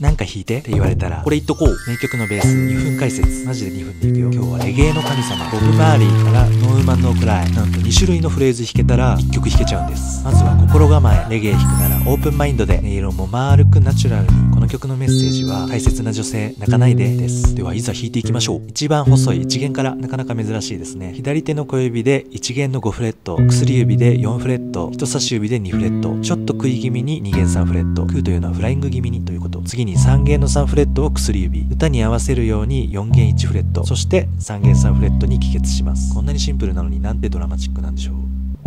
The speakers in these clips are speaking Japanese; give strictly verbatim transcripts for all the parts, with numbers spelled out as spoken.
なんか弾いてって言われたら、これ言っとこう。名曲のベース、にふん解説。マジでにふんでいくよ。今日はレゲエの神様、ボブ・マーリーからノーウーマン・ノー・クライ。なんとにしゅるいのフレーズ弾けたら、いっきょく弾けちゃうんです。まずは心構え。レゲエ弾くならオープンマインドで、音色も丸くナチュラルに。この曲のメッセージは、大切な女性、泣かないでです。では、いざ弾いていきましょう。一番細いいち弦から、なかなか珍しいですね。左手の小指でいち弦のごフレット、薬指でよんフレット、人差し指でにフレット、ちょっと食い気味にに弦さんフレット。食うというのはフライング気味にということ。次にさん弦のさんフレットを薬指、歌に合わせるようによん弦いちフレット、そしてさん弦さんフレットに帰結します。こんなにシンプルなのになんてドラマチックなんでしょう。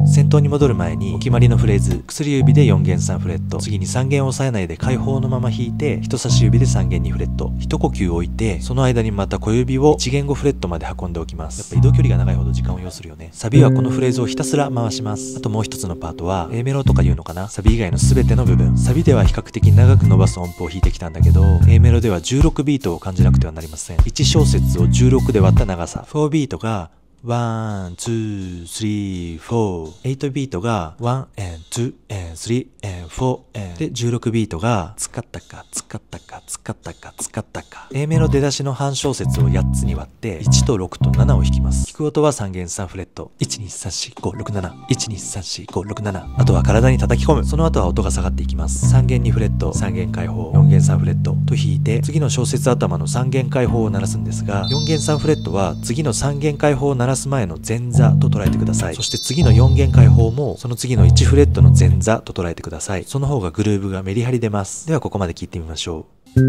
先頭に戻る前にお決まりのフレーズ、薬指でよん弦さんフレット、次にさん弦を押さえないで開放のまま弾いて、人差し指でさん弦にフレット、一呼吸置いて、その間にまた小指をいち弦ごフレットまで運んでおきます。やっぱ移動距離が長いほど時間を要するよね。サビはこのフレーズをひたすら回します。あともう一つのパートは A メロとか言うのかな、サビ以外の全ての部分。サビでは比較的長く伸ばす音符を弾いてきたんだけど、 A メロではじゅうろくビートを感じなくてはなりません。いち小節をじゅうろくで割った長さ、よんビートがワン、ツー、スリー、フォー。エイトビートがワン、ツー、スリー、フォー。で、じゅうろくビートが、つかったか、つかったか、つかったか、つかったか。A メロ出だしの半小節をやっつに割って、いちとろくとななを弾きます。弾く音はさん弦さんフレット。いち、に、さん、よん、ご、ろく、なな。いち、に、さん、よん、ご、ろく、なな。あとは体に叩き込む。その後は音が下がっていきます。さん弦にフレット、さん弦開放、よん弦さんフレットと弾いて、次の小節頭のさん弦開放を鳴らすんですが、よん弦さんフレットは、次のさん弦開放を鳴らす鳴らす前の前座と捉えてください。そして次のよん弦開放もその次のいちフレットの前座と捉えてください。その方がグルーヴがメリハリ出ます。ではここまで聴いてみましょう。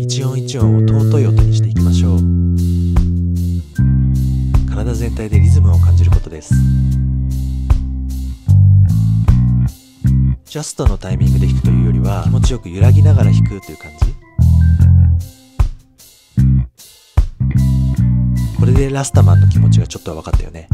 一音一音を尊い音にしていきましょう。体全体でリズムを感じることです。ジャストのタイミングで弾くというよりは、気持ちよく揺らぎながら弾くという感じ。これでラスタマンの気持ちがちょっとは分かったよね。